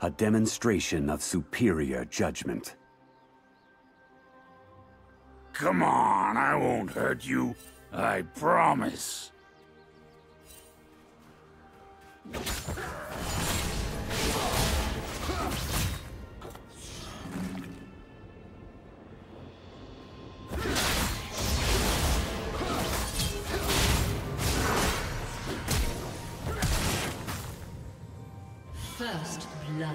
a demonstration of superior judgment. Come on, I won't hurt you. I promise. First blood.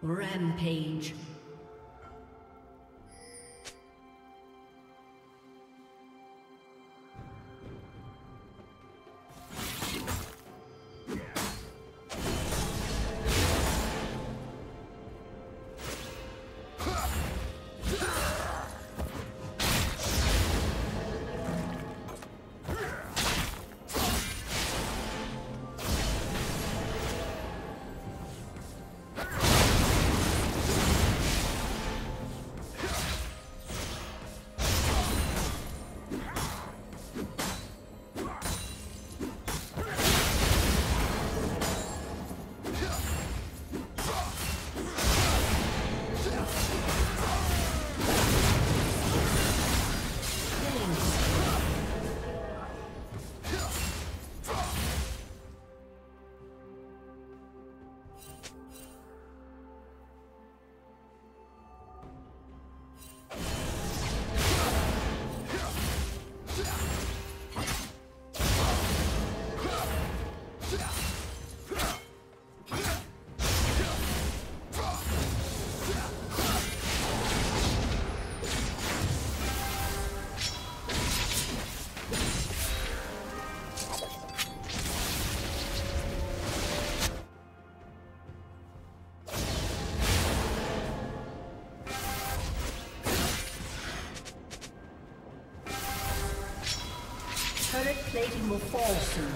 Rampage. Turret plating will fall soon.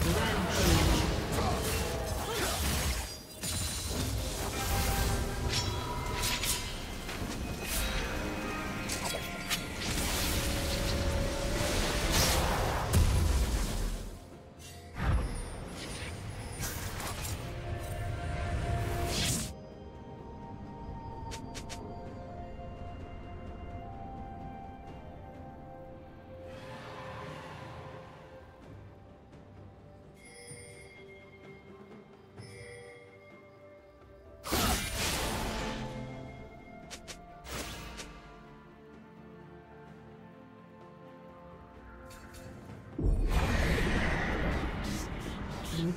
Rampage. Blue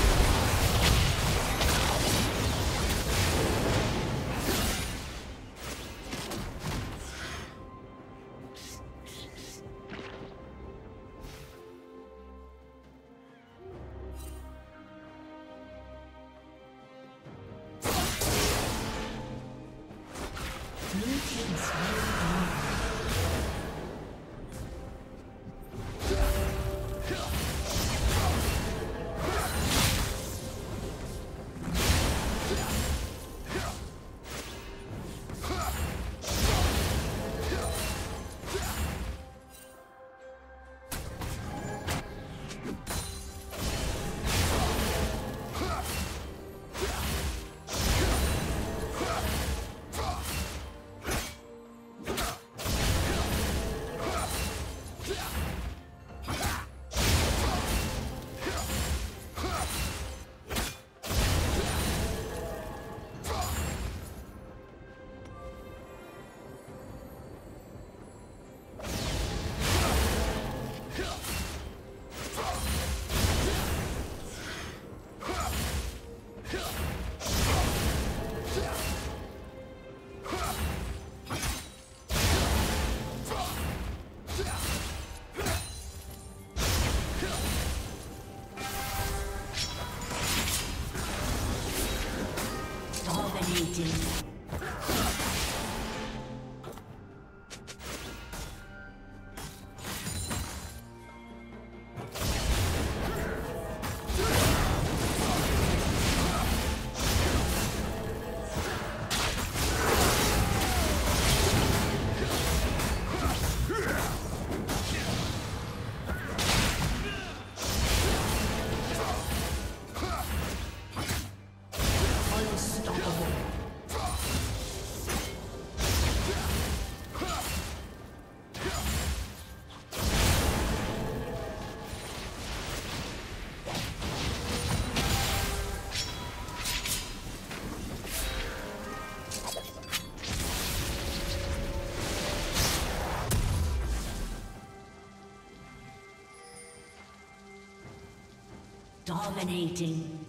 Dominating.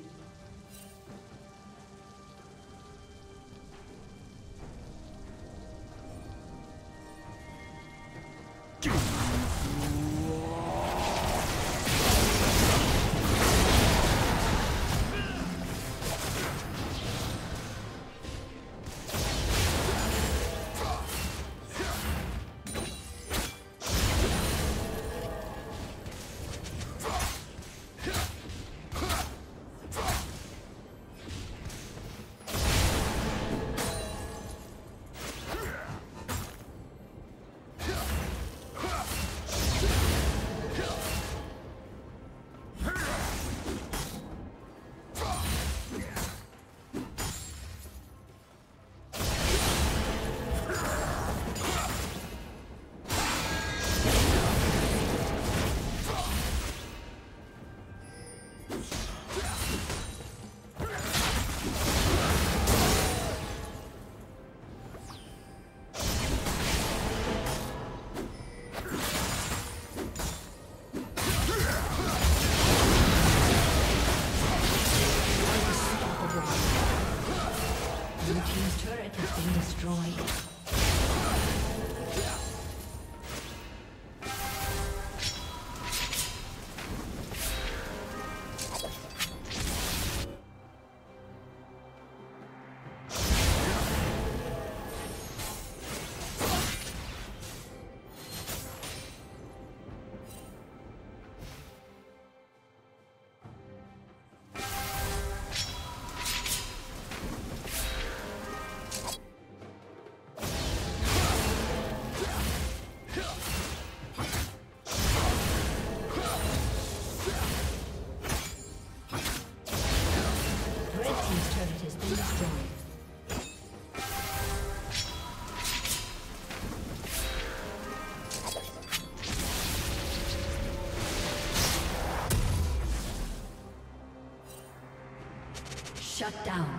Shut down.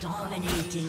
Dominating.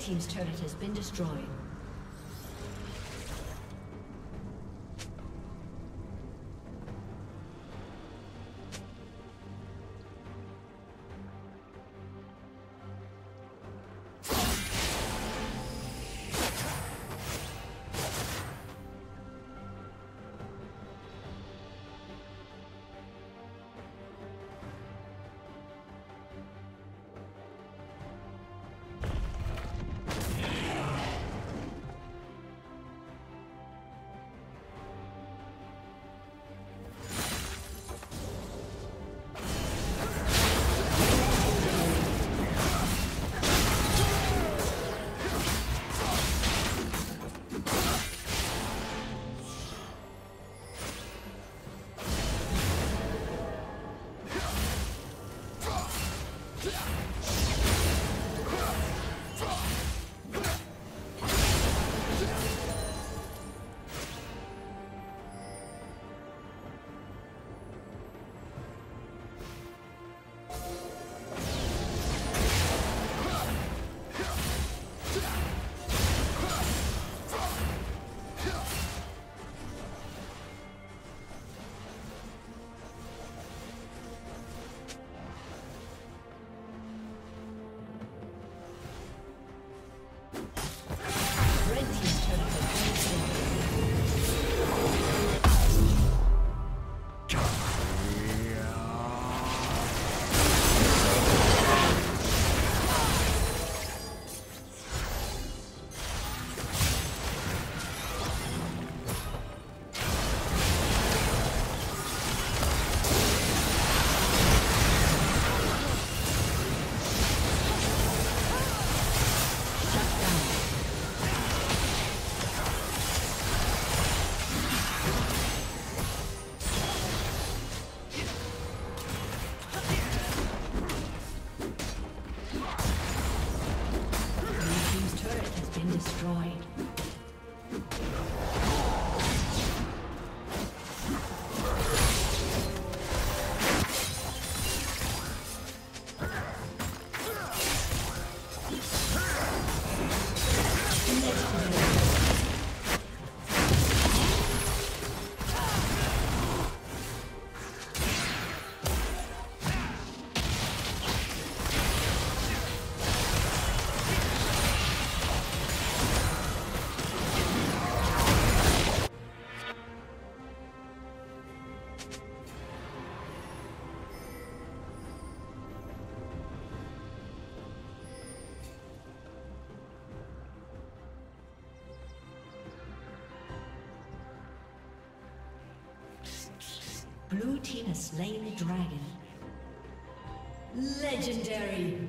Team's turret has been destroyed. destroyed. Blue team has slain the dragon. Legendary!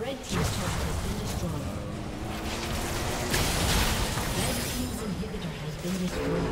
Red team's turret has been destroyed. Red team's inhibitor has been destroyed.